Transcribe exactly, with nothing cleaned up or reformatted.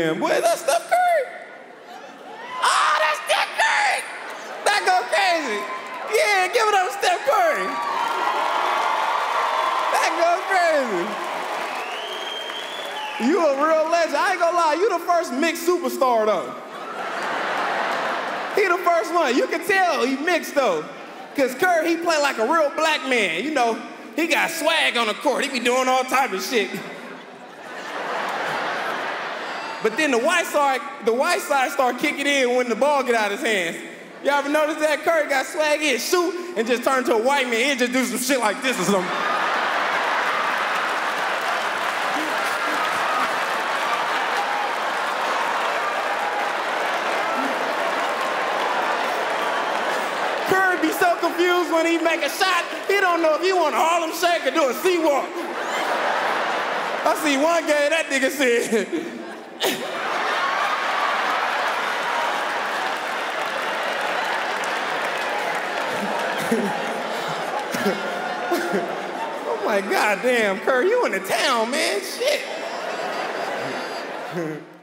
Damn, boy, that's Steph Curry. Oh, that's Steph Curry. That go crazy. Yeah, give it up to Steph Curry. That go crazy. You a real legend. I ain't gonna lie, you the first mixed superstar, though. He the first one. You can tell he mixed, though. Because Curry, he play like a real black man. You know, he got swag on the court. He be doing all type of shit. But then the white side, the white side start kicking in when the ball get out of his hands. Y'all ever notice that? Curry got swag, he'd shoot and just turn to a white man. He'd just do some shit like this or something. Curry be so confused when he make a shot, he don't know if he want a Harlem Shake or do a sea walk. I see one game that nigga said. Oh my god damn, Curry, you in the town, man, shit.